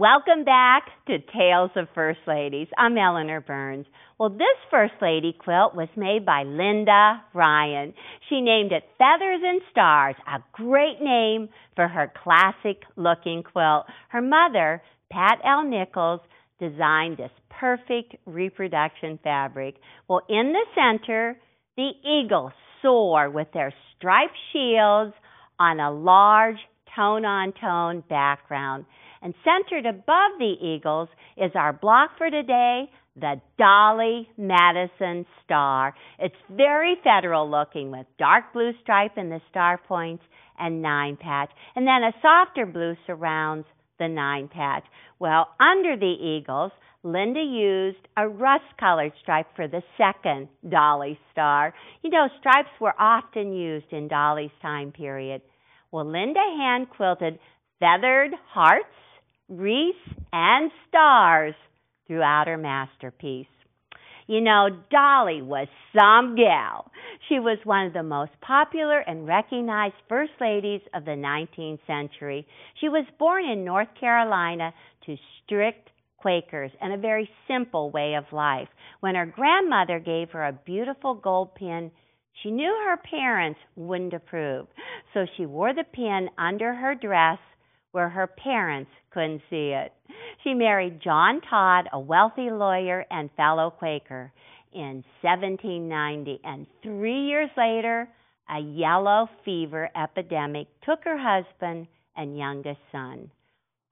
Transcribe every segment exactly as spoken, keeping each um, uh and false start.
Welcome back to Tales of First Ladies. I'm Eleanor Burns. Well, this First Lady quilt was made by Linda Ryan. She named it Feathers and Stars, a great name for her classic-looking quilt. Her mother, Pat L. Nichols, designed this perfect reproduction fabric. Well, in the center, the eagles soar with their striped shields on a large tone-on-tone background. And centered above the eagles is our block for today, the Dolly Madison Star. It's very federal looking with dark blue stripe in the star points and nine patch. And then a softer blue surrounds the nine patch. Well, under the eagles, Linda used a rust-colored stripe for the second Dolly Star. You know, stripes were often used in Dolly's time period. Well, Linda hand-quilted feathered hearts, wreaths, and stars throughout her masterpiece. You know, Dolly was some gal. She was one of the most popular and recognized first ladies of the nineteenth century. She was born in North Carolina to strict Quakers and a very simple way of life. When her grandmother gave her a beautiful gold pin, she knew her parents wouldn't approve, so she wore the pin under her dress where her parents couldn't see it. She married John Todd, a wealthy lawyer and fellow Quaker, in seventeen ninety, and three years later, a yellow fever epidemic took her husband and youngest son.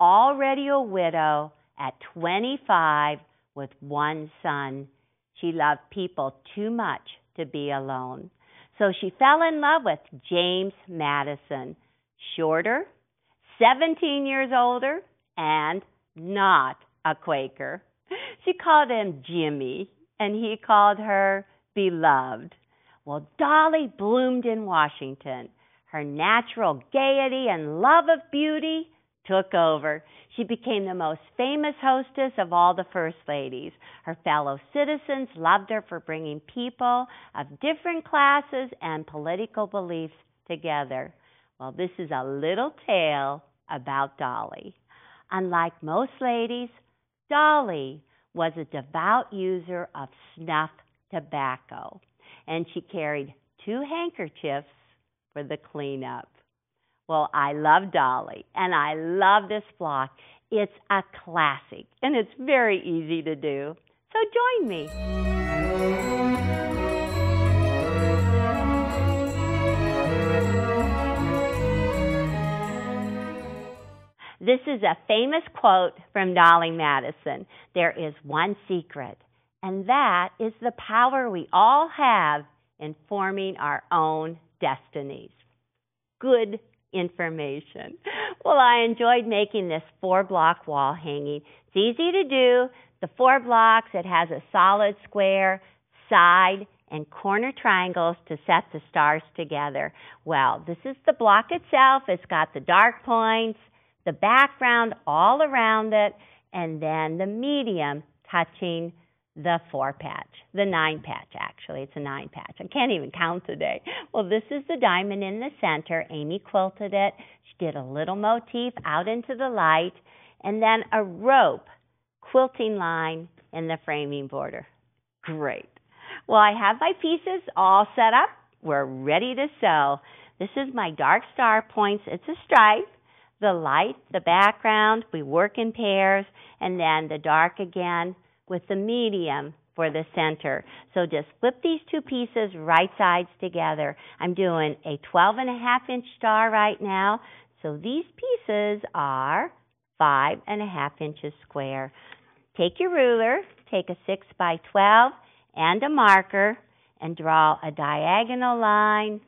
Already a widow at twenty-five with one son, she loved people too much to be alone. So she fell in love with James Madison, shorter, seventeen years older, and not a Quaker. She called him Jimmy, and he called her Beloved. Well, Dolly bloomed in Washington. Her natural gaiety and love of beauty took over. She became the most famous hostess of all the first ladies. Her fellow citizens loved her for bringing people of different classes and political beliefs together. Well, this is a little tale about Dolly. Unlike most ladies, Dolly was a devout user of snuff tobacco, and she carried two handkerchiefs for the cleanup. Well, I love Dolly, and I love this block. It's a classic, and it's very easy to do. So join me. This is a famous quote from Dolly Madison. There is one secret, and that is the power we all have in forming our own destinies. Good information. Well, I enjoyed making this four-block wall hanging. It's easy to do. The four blocks, it has a solid square, side, and corner triangles to set the stars together. Well, this is the block itself. It's got the dark points, the background all around it, and then the medium touching the four patch, the nine patch actually, it's a nine patch. I can't even count today. Well, this is the diamond in the center. Amy quilted it. She did a little motif out into the light, and then a rope quilting line in the framing border. Great. Well, I have my pieces all set up. We're ready to sew. This is my dark star points. It's a stripe. The light, the background, we work in pairs, and then the dark again with the medium for the center. So just flip these two pieces right sides together. I'm doing a twelve and a half inch star right now. So these pieces are five and a half inches square. Take your ruler, take a six by twelve and a marker, and draw a diagonal line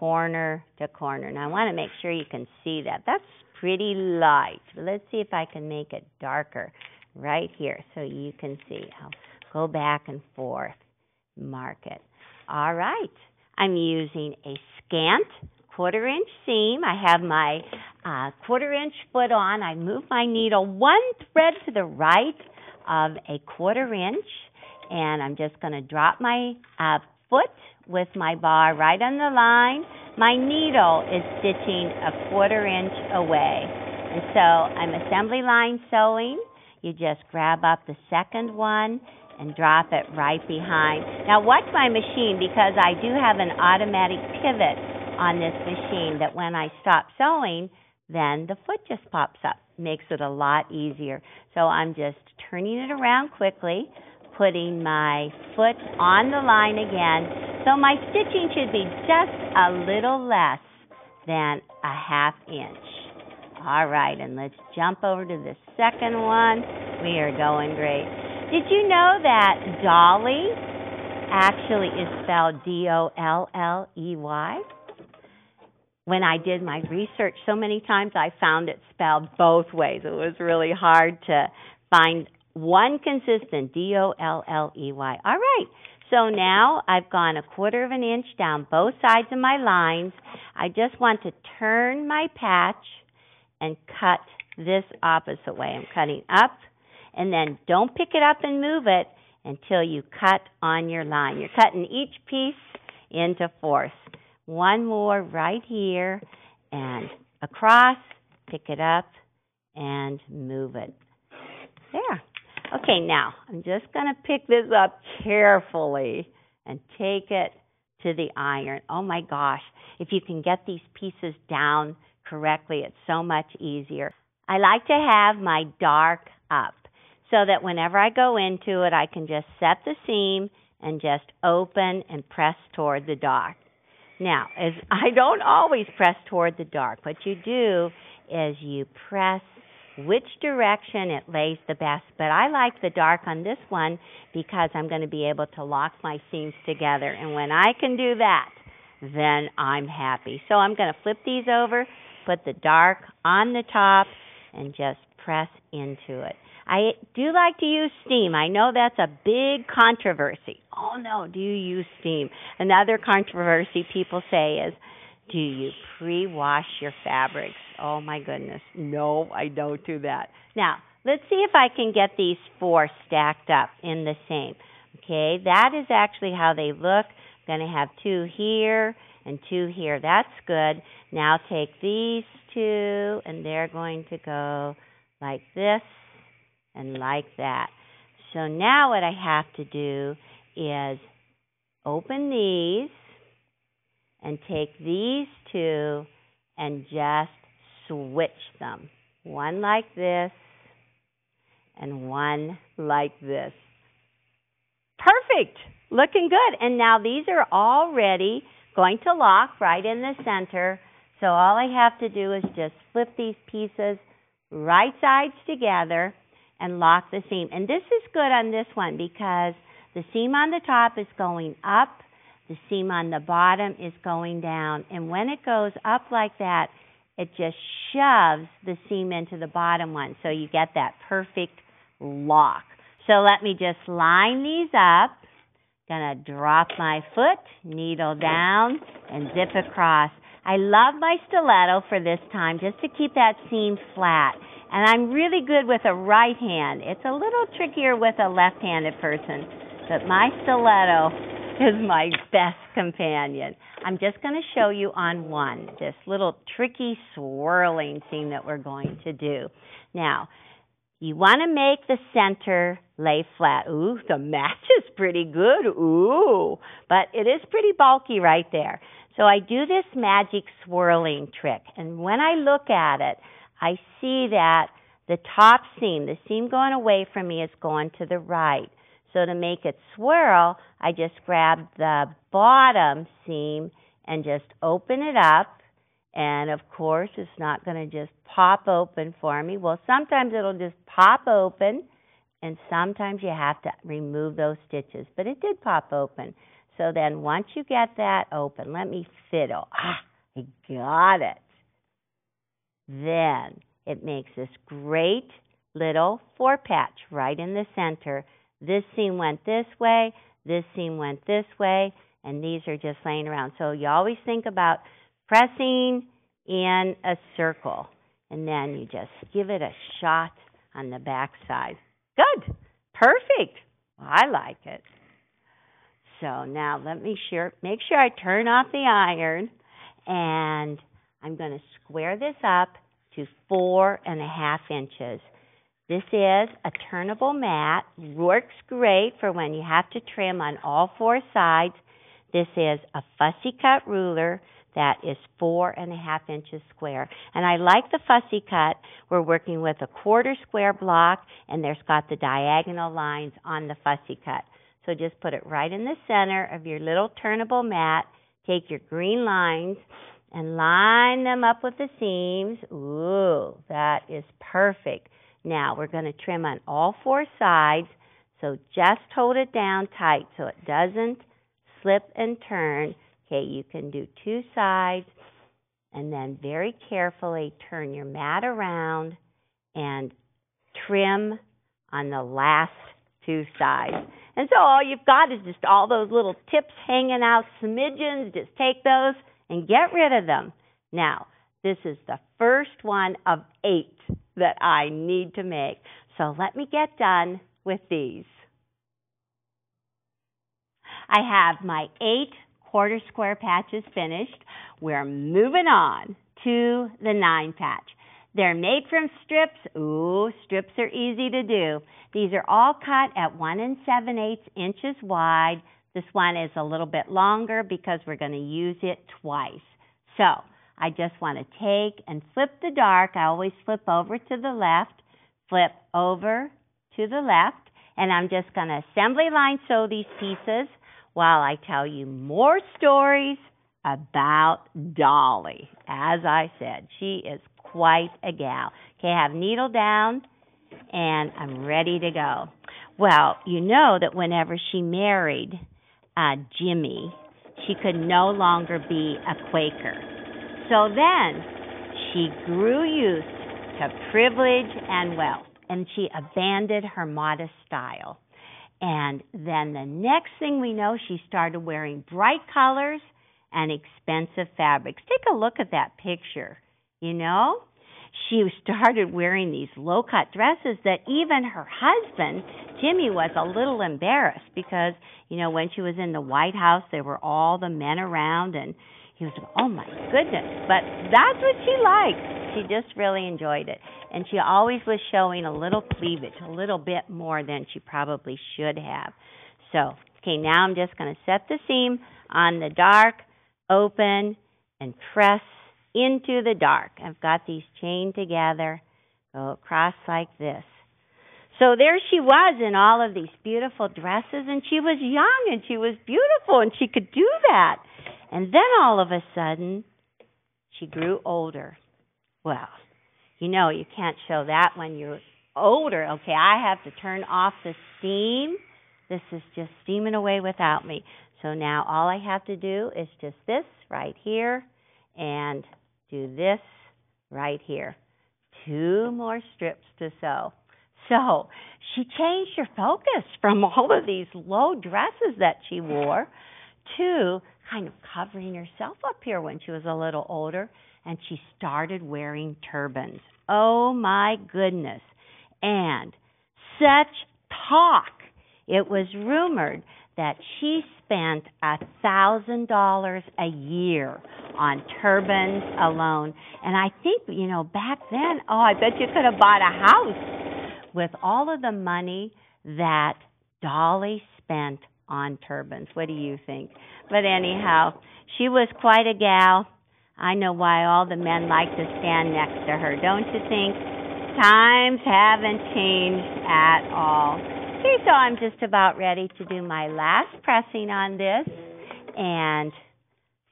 corner to corner. Now I want to make sure you can see that. That's pretty light. Let's see if I can make it darker right here so you can see. I'll go back and forth, mark it. All right. I'm using a scant quarter inch seam. I have my uh, quarter inch foot on. I move my needle one thread to the right of a quarter inch, and I'm just going to drop my uh, foot with my bar right on the line. My needle is stitching a quarter inch away. And so I'm assembly line sewing. You just grab up the second one and drop it right behind. Now watch my machine, because I do have an automatic pivot on this machine that when I stop sewing, then the foot just pops up. Makes it a lot easier. So I'm just turning it around quickly, putting my foot on the line again. So my stitching should be just a little less than a half inch. All right, and let's jump over to the second one. We are going great. Did you know that Dolly actually is spelled D O L L E Y? When I did my research so many times, I found it spelled both ways. It was really hard to find one consistent, D O L L E Y. All right, so now I've gone a quarter of an inch down both sides of my lines. I just want to turn my patch and cut this opposite way. I'm cutting up, and then don't pick it up and move it until you cut on your line. You're cutting each piece into fourths. One more right here, and across, pick it up, and move it. There. Okay, now, I'm just going to pick this up carefully and take it to the iron. Oh, my gosh. If you can get these pieces down correctly, it's so much easier. I like to have my dark up so that whenever I go into it, I can just set the seam and just open and press toward the dark. Now, as I don't always press toward the dark. What you do is you press which direction it lays the best. But I like the dark on this one because I'm going to be able to lock my seams together. And when I can do that, then I'm happy. So I'm going to flip these over, put the dark on the top, and just press into it. I do like to use steam. I know that's a big controversy. Oh, no, do you use steam? Another controversy people say is, do you pre-wash your fabrics? Oh, my goodness. No, I don't do that. Now, let's see if I can get these four stacked up in the same. Okay, that is actually how they look. I'm going to have two here and two here. That's good. Now take these two, and they're going to go like this. And like that. So now what I have to do is open these and take these two and just switch them. One like this and one like this. Perfect! Looking good. And now these are already going to lock right in the center. So all I have to do is just flip these pieces right sides together and lock the seam. And this is good on this one because the seam on the top is going up, the seam on the bottom is going down. And when it goes up like that, it just shoves the seam into the bottom one. So you get that perfect lock. So let me just line these up. Gonna drop my foot, needle down, and zip across. I love my stiletto for this time just to keep that seam flat. And I'm really good with a right hand. It's a little trickier with a left-handed person, but my stiletto is my best companion. I'm just going to show you on one, this little tricky swirling seam that we're going to do. Now, you want to make the center lay flat. Ooh, the match is pretty good. Ooh, but it is pretty bulky right there. So I do this magic swirling trick, and when I look at it, I see that the top seam, the seam going away from me, is going to the right. So to make it swirl, I just grab the bottom seam and just open it up. And, of course, it's not going to just pop open for me. Well, sometimes it'll just pop open, and sometimes you have to remove those stitches. But it did pop open. So then once you get that open, let me fiddle. Ah, I got it. Then it makes this great little four patch right in the center. This seam went this way, this seam went this way, and these are just laying around. So you always think about pressing in a circle, and then you just give it a shot on the back side. Good. Perfect. Well, I like it. So now let me sure, make sure I turn off the iron, and I'm going to square this up to four and a half inches. This is a turnable mat, works great for when you have to trim on all four sides. This is a fussy cut ruler that is four and a half inches square. And I like the fussy cut. We're working with a quarter square block, and there's got the diagonal lines on the fussy cut. So just put it right in the center of your little turnable mat. Take your green lines and line them up with the seams. Ooh, that is perfect. Now, we're going to trim on all four sides, so just hold it down tight so it doesn't slip and turn. Okay, you can do two sides, and then very carefully turn your mat around and trim on the last two sides. And so all you've got is just all those little tips hanging out, smidgens. Just take those and get rid of them. Now, this is the first one of eight that I need to make. So let me get done with these. I have my eight quarter square patches finished. We're moving on to the nine patch. They're made from strips. Ooh, strips are easy to do. These are all cut at one and seven eighths inches wide. This one is a little bit longer because we're going to use it twice. So I just want to take and flip the dark. I always flip over to the left, flip over to the left, and I'm just going to assembly line sew these pieces while I tell you more stories about Dolly. As I said, she is quite a gal. Okay, I have needle down, and I'm ready to go. Well, you know that whenever she married uh, Jimmy, she could no longer be a Quaker. So then, she grew used to privilege and wealth, and she abandoned her modest style. And then the next thing we know, she started wearing bright colors and expensive fabrics. Take a look at that picture, you know? She started wearing these low-cut dresses that even her husband, Jimmy, was a little embarrassed because, you know, when she was in the White House, there were all the men around, and he was like, oh, my goodness. But that's what she liked. She just really enjoyed it. And she always was showing a little cleavage, a little bit more than she probably should have. So, okay, now I'm just going to set the seam on the dark, open, and press into the dark. I've got these chained together. Go across like this. So there she was in all of these beautiful dresses, and she was young, and she was beautiful, and she could do that. And then all of a sudden, she grew older. Well, you know, you can't show that when you're older. Okay, I have to turn off the steam. This is just steaming away without me. So now all I have to do is just this right here and do this right here. Two more strips to sew. So she changed her focus from all of these low dresses that she wore to kind of covering herself up here when she was a little older, and she started wearing turbans. Oh, my goodness. And such talk. It was rumored that she spent one thousand dollars a year on turbans alone. And I think, you know, back then, oh, I bet you could have bought a house with all of the money that Dolly spent on turbans. What do you think? But anyhow, she was quite a gal. I know why all the men like to stand next to her, don't you think? Times haven't changed at all. Okay, so I'm just about ready to do my last pressing on this and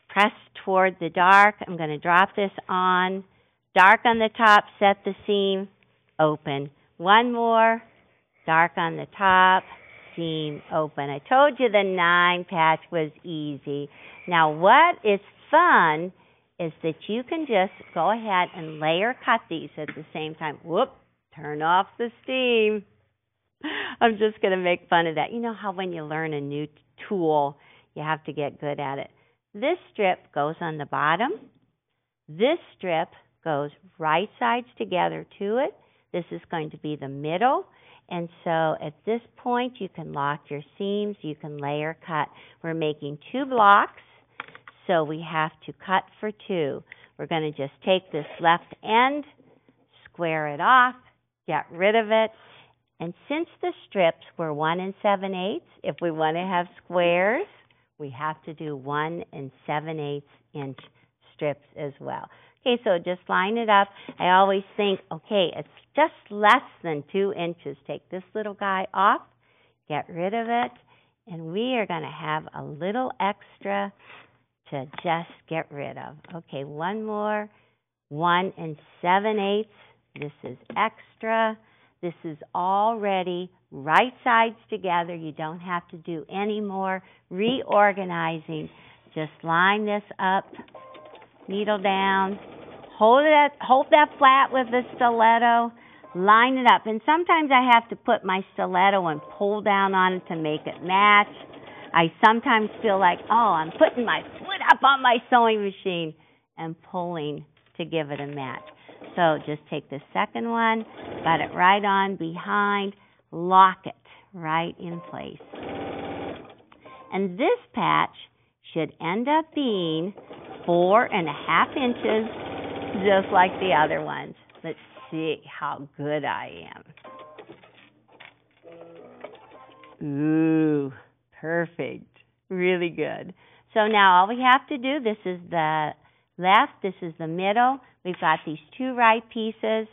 press toward the dark. I'm going to drop this on. Dark on the top, set the seam, open. One more, dark on the top, seam open. I told you the nine patch was easy. Now what is fun is that you can just go ahead and layer cut these at the same time. Whoop, turn off the steam. I'm just going to make fun of that. You know how when you learn a new tool, you have to get good at it. This strip goes on the bottom. This strip goes right sides together to it. This is going to be the middle. And so at this point, you can lock your seams, you can layer cut. We're making two blocks, so we have to cut for two. We're going to just take this left end, square it off, get rid of it. And since the strips were one and seven eighths, if we want to have squares, we have to do one and seven eighths inch strips as well. Okay, so just line it up. I always think, okay, it's just less than two inches. Take this little guy off, get rid of it, and we are going to have a little extra to just get rid of. Okay, one more, one and seven eighths. This is extra. This is already right sides together. You don't have to do any more reorganizing. Just line this up, needle down, hold that, hold that flat with the stiletto, line it up. And sometimes I have to put my stiletto and pull down on it to make it match. I sometimes feel like, oh, I'm putting my foot up on my sewing machine and pulling to give it a match. So just take the second one, got it right on behind, lock it right in place. And this patch should end up being four and a half inches, just like the other ones. Let's see how good I am. Ooh, perfect. Really good. So now all we have to do, this is the left, this is the middle. We've got these two right pieces,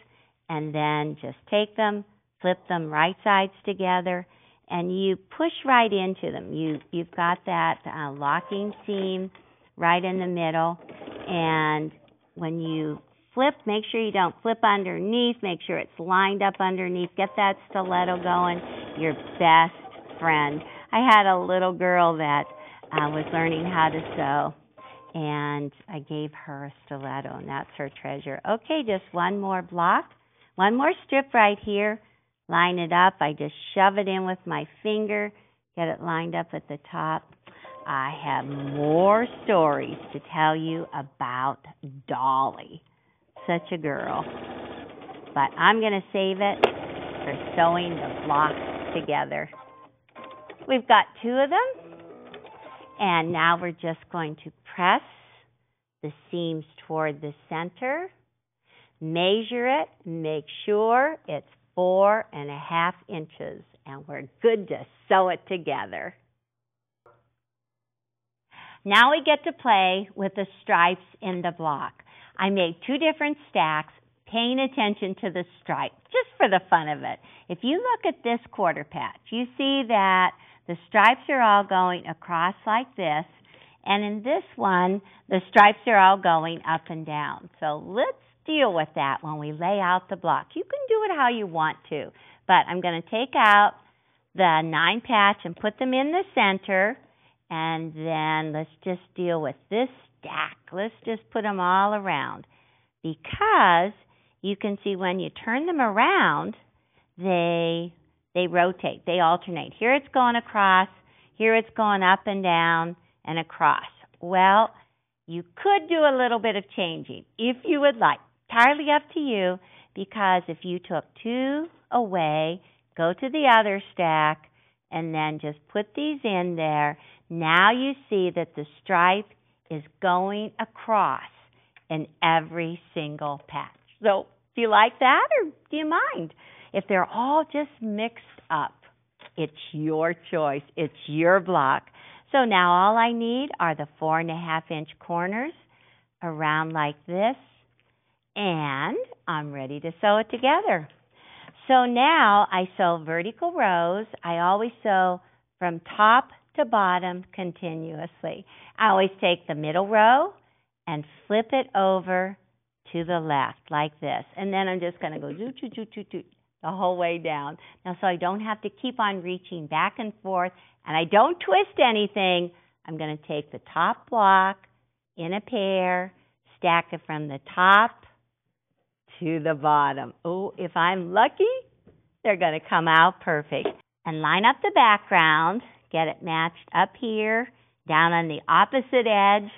and then just take them, flip them right sides together, and you push right into them. You, you've got that uh, locking seam right in the middle, and when you flip, make sure you don't flip underneath, make sure it's lined up underneath, get that stiletto going, your best friend. I had a little girl that uh, was learning how to sew, and I gave her a stiletto, and that's her treasure. Okay, just one more block, one more strip right here. Line it up. I just shove it in with my finger, get it lined up at the top. I have more stories to tell you about Dolly. Such a girl. But I'm going to save it for sewing the blocks together. We've got two of them, and now we're just going to press the seams toward the center, measure it, make sure it's four and a half inches, and we're good to sew it together. Now we get to play with the stripes in the block. I made two different stacks, paying attention to the stripe, just for the fun of it. If you look at this quarter patch, you see that the stripes are all going across like this, and in this one, the stripes are all going up and down. So let's deal with that when we lay out the block. You can do it how you want to, but I'm going to take out the nine patch and put them in the center, and then let's just deal with this stack. Let's just put them all around, because you can see when you turn them around, they, they rotate, they alternate. Here it's going across, here it's going up and down, and across. Well, you could do a little bit of changing if you would like. Entirely up to you, because if you took two away, go to the other stack, and then just put these in there. Now you see that the stripe is going across in every single patch. So, do you like that, or do you mind? If they're all just mixed up, it's your choice. It's your block. So now all I need are the four and a half inch corners around like this, and I'm ready to sew it together. So now I sew vertical rows. I always sew from top to bottom continuously. I always take the middle row and flip it over to the left like this, and then I'm just going to go doo, doo, doo, doo, doo, the whole way down. Now, so I don't have to keep on reaching back and forth, and I don't twist anything. I'm going to take the top block in a pair, stack it from the top to the bottom. Oh, if I'm lucky, they're going to come out perfect. And line up the background, get it matched up here, down on the opposite edge,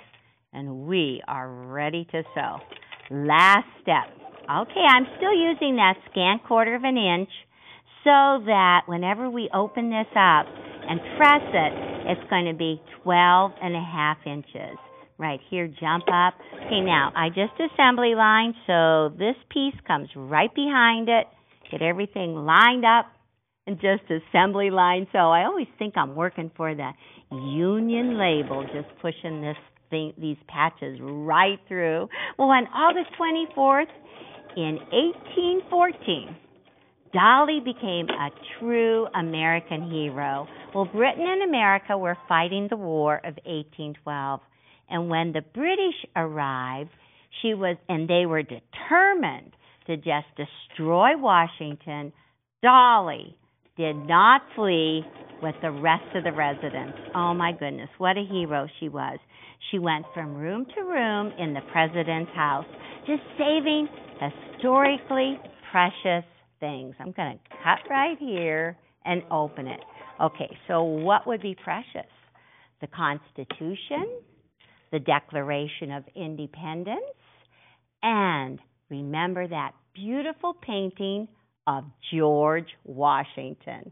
and we are ready to sew. Last step. Okay, I'm still using that scant quarter of an inch, so that whenever we open this up and press it, it's going to be twelve and a half inches. right here, jump up. Okay, now I just assembly line, so this piece comes right behind it. Get everything lined up and just assembly line. So I always think I'm working for the union label, just pushing this thing, these patches right through. Well, on August twenty-fourth in eighteen fourteen, Dolly became a true American hero. Well, Britain and America were fighting the War of eighteen twelve, and when the British arrived, she was, and they were determined to just destroy Washington. Dolly did not flee with the rest of the residents. Oh my goodness, what a hero she was. She went from room to room in the president's house, just saving historically precious things. I'm going to cut right here and open it. Okay, so what would be precious? The Constitution, the Declaration of Independence, and remember that beautiful painting of George Washington.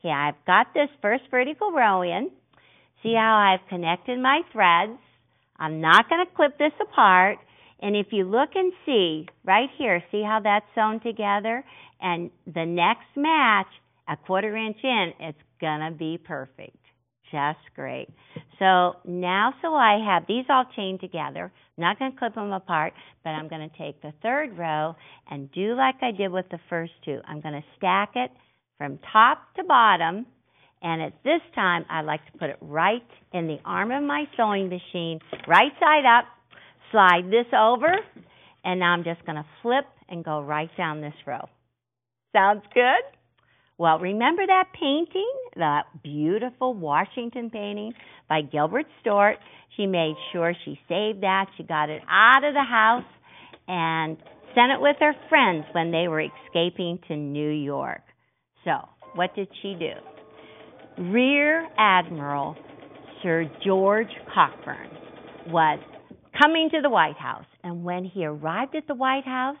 Okay, I've got this first vertical row in. See how I've connected my threads? I'm not going to clip this apart. And if you look and see, right here, see how that's sewn together? And the next match, a quarter inch in, it's going to be perfect. Just great. So now, so I have these all chained together. I'm not going to clip them apart, but I'm going to take the third row and do like I did with the first two. I'm going to stack it from top to bottom. And at this time, I like to put it right in the arm of my sewing machine, right side up. Slide this over, and now I'm just going to flip and go right down this row. Sounds good? Well, remember that painting, that beautiful Washington painting by Gilbert Stuart? She made sure she saved that. She got it out of the house and sent it with her friends when they were escaping to New York. So what did she do? Rear Admiral Sir George Cockburn was coming to the White House, and when he arrived at the White House,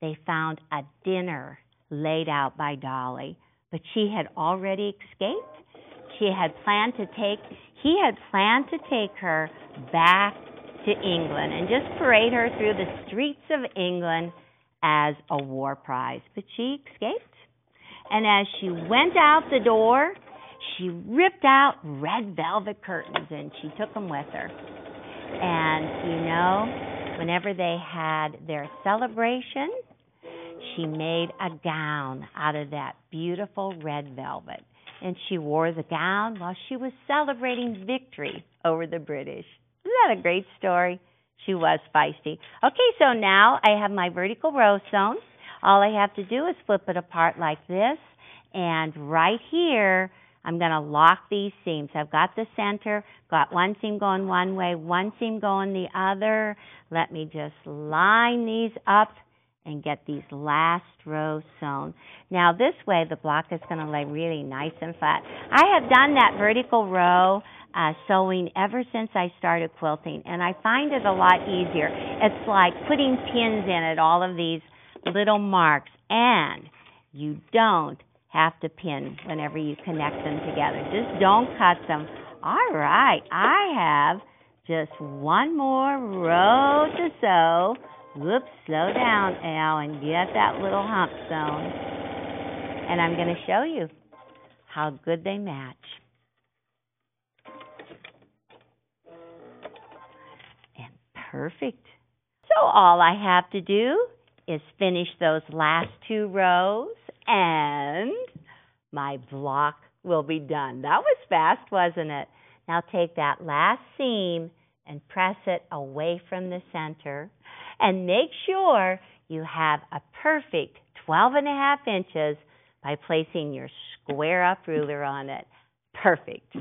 they found a dinner laid out by Dolly, but she had already escaped. She had planned to take, he had planned to take her back to England and just parade her through the streets of England as a war prize, but she escaped. And as she went out the door, she ripped out red velvet curtains, and she took them with her. And, you know, whenever they had their celebration, she made a gown out of that beautiful red velvet. And she wore the gown while she was celebrating victory over the British. Isn't that a great story? She was feisty. Okay, so now I have my vertical row sewn. All I have to do is flip it apart like this. And right here, I'm going to lock these seams. I've got the center, got one seam going one way, one seam going the other. Let me just line these up and get these last rows sewn. Now this way the block is going to lay really nice and flat. I have done that vertical row uh, sewing ever since I started quilting, and I find it a lot easier. It's like putting pins in at all of these little marks, and you don't have to pin whenever you connect them together. Just don't cut them. All right, I have just one more row to sew. Whoops, slow down, Al, and get that little hump sewn. And I'm going to show you how good they match. And perfect. So all I have to do is finish those last two rows, and my block will be done. That was fast, wasn't it? Now take that last seam and press it away from the center, and make sure you have a perfect twelve and a half inches by placing your square up ruler on it. Perfect.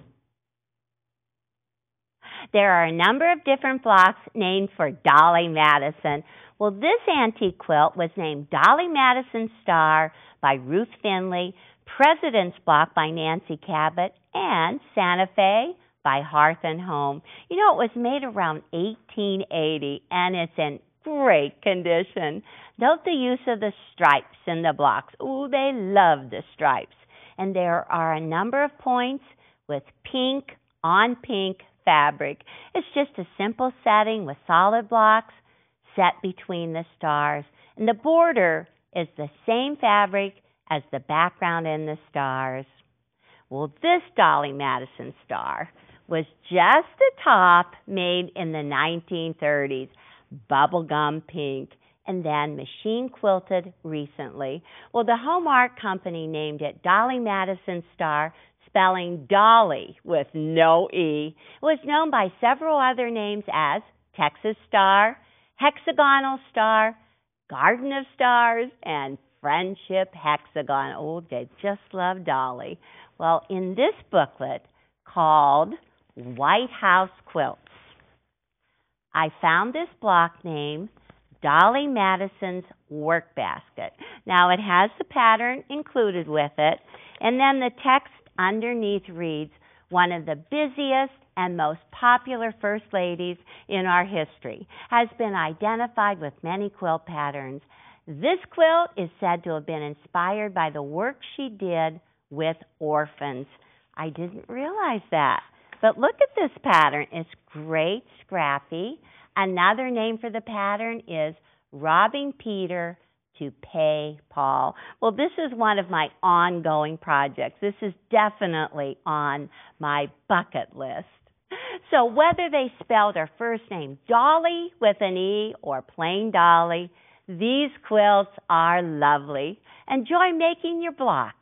There are a number of different blocks named for Dolly Madison. Well, this antique quilt was named Dolly Madison Star by Ruth Finley, President's Block by Nancy Cabot, and Santa Fe by Hearth and Home. You know, it was made around eighteen eighty, and it's in great condition. Note the use of the stripes in the blocks. Ooh, they love the stripes. And there are a number of points with pink on pink fabric. It's just a simple setting with solid blocks set between the stars. And the border is the same fabric as the background in the stars. Well, this Dolly Madison star was just a top made in the nineteen thirties, bubblegum pink, and then machine quilted recently. Well, the Homart Company named it Dolly Madison Star, spelling Dolly with no E. It was known by several other names as Texas Star, Hexagonal Star, Garden of Stars, and Friendship Hexagon. Oh, they just love Dolly. Well, in this booklet called White House Quilts, I found this block name, Dolly Madison's Work Basket. Now, it has the pattern included with it, and then the text underneath reads, one of the busiest and most popular first ladies in our history, has been identified with many quilt patterns. This quilt is said to have been inspired by the work she did with orphans. I didn't realize that, but look at this pattern. It's great scrappy. Another name for the pattern is robbing Peter to pay Paul. Well, this is one of my ongoing projects. This is definitely on my bucket list. So whether they spelled her first name Dolly with an E or plain Dolly, these quilts are lovely. Enjoy making your blocks.